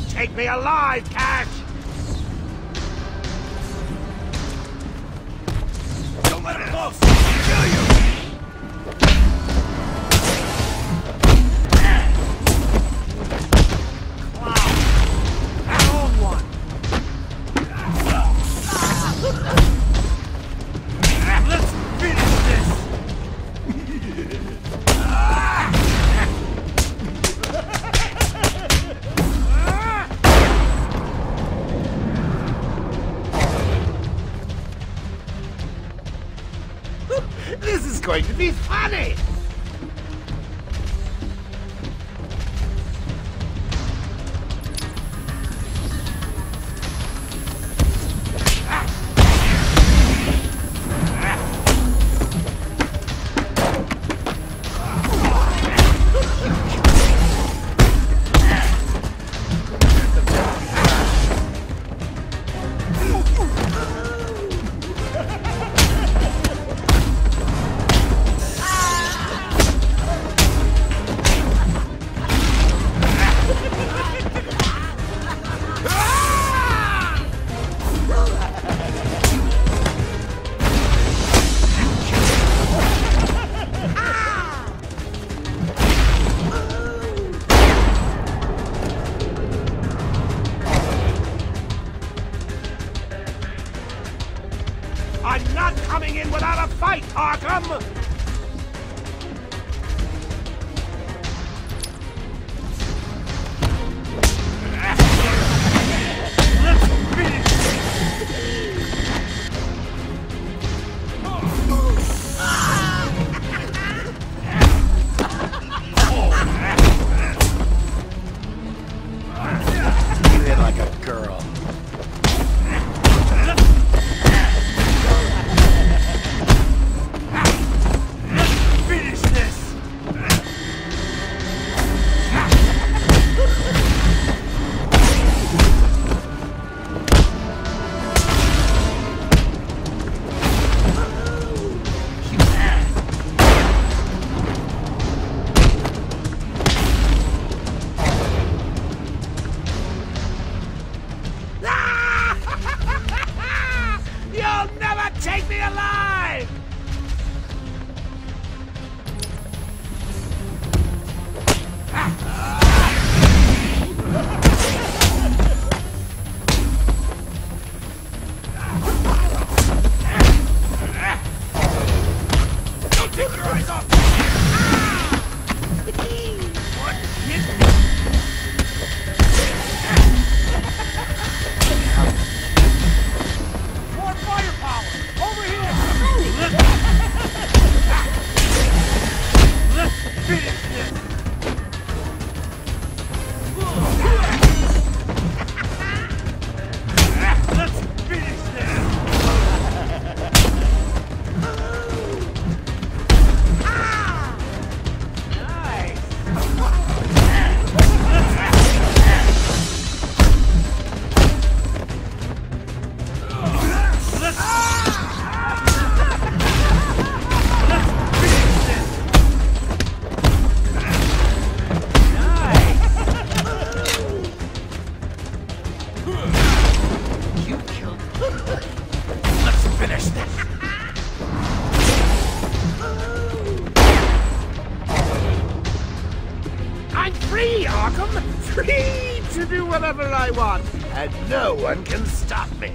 Don't take me alive, Cash! Don't let him close! Kill you! Clown! That old one! Let's finish this! This is going to be funny! I'm not coming in without a fight, Arkham! Let's finish! You hit like a girl. Take me alive! Don't take your eyes off! What hit me? Let's finish this! I'm free, Arkham! Free to do whatever I want! And no one can stop me!